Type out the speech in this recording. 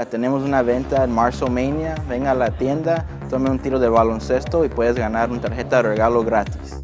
la tenemos una venta en March Mania. Venga a la tienda, tome un tiro de baloncesto y puedes ganar una tarjeta de regalo gratis.